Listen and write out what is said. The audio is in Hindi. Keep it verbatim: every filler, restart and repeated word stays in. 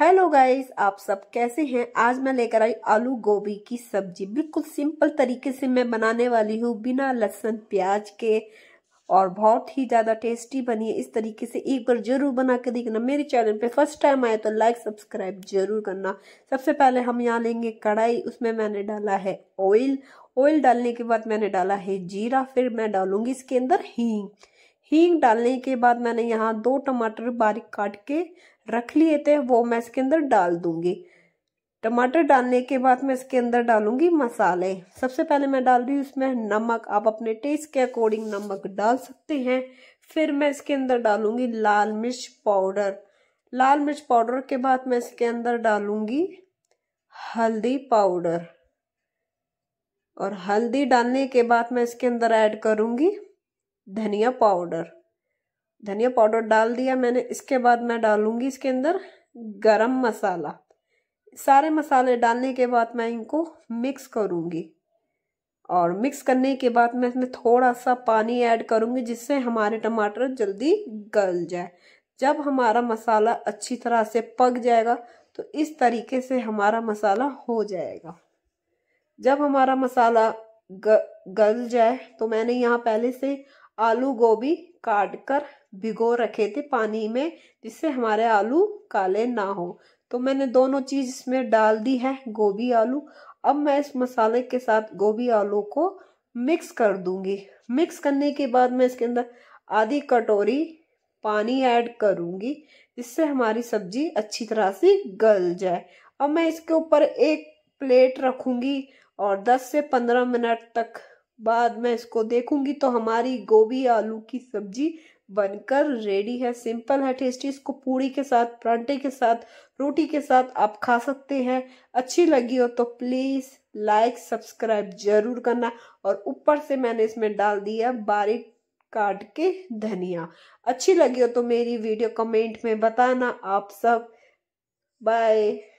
हेलो गाइस, आप सब कैसे हैं। आज मैं लेकर आई आलू गोभी की सब्जी। बिल्कुल सिंपल तरीके से मैं बनाने वाली हूँ, बिना लहसुन प्याज के, और बहुत ही ज़्यादा टेस्टी बनी है। इस तरीके से एक बार जरूर बना के देखना। मेरे चैनल पे फर्स्ट टाइम आए तो लाइक सब्सक्राइब जरूर करना। सबसे पहले हम यहाँ लेंगे कढ़ाई, उसमें मैंने डाला है ऑयल। ऑयल डालने के बाद मैंने डाला है जीरा, फिर मैं डालूंगी इसके अंदर हींग। हींग डालने के बाद मैंने यहाँ दो टमाटर बारीक काट के रख लिए थे, वो मैं इसके अंदर डाल दूंगी। टमाटर डालने के बाद मैं इसके अंदर डालूंगी मसाले। सबसे पहले मैं डाल रही हूँ इसमें नमक, आप अपने टेस्ट के अकॉर्डिंग नमक डाल सकते हैं। फिर मैं इसके अंदर डालूंगी लाल मिर्च पाउडर। लाल मिर्च पाउडर के बाद मैं इसके अंदर डालूंगी हल्दी पाउडर, और हल्दी डालने के बाद मैं इसके अंदर ऐड करूंगी धनिया पाउडर। धनिया पाउडर डाल दिया मैंने। इसके बाद मैं डालूंगी इसके अंदर गरम मसाला। सारे मसाले डालने के बाद मैं इनको मिक्स करूंगी, और मिक्स करने के बाद मैं इसमें थोड़ा सा पानी ऐड करूंगी, जिससे हमारे टमाटर जल्दी गल जाए। जब हमारा मसाला अच्छी तरह से पक जाएगा तो इस तरीके से हमारा मसाला हो जाएगा। जब हमारा मसाला ग, गल जाए तो मैंने यहाँ पहले से आलू गोभी काट कर भिगो रखे थे पानी में, जिससे हमारे आलू काले ना हो। तो मैंने दोनों चीज इसमें डाल दी है, गोभी आलू। अब मैं इस मसाले के साथ गोभी आलू को मिक्स कर दूंगी। मिक्स करने के बाद मैं इसके अंदर आधी कटोरी पानी ऐड करूंगी, जिससे हमारी सब्जी अच्छी तरह से गल जाए। अब मैं इसके ऊपर एक प्लेट रखूंगी, और दस से पंद्रह मिनट तक बाद मैं इसको देखूंगी तो हमारी गोभी आलू की सब्जी बनकर रेडी है। सिंपल है, टेस्टी। इसको पूड़ी के साथ, परांठे के साथ, रोटी के साथ आप खा सकते हैं। अच्छी लगी हो तो प्लीज लाइक सब्सक्राइब जरूर करना। और ऊपर से मैंने इसमें डाल दिया बारीक काट के धनिया। अच्छी लगी हो तो मेरी वीडियो कमेंट में बताना आप सब। बाय।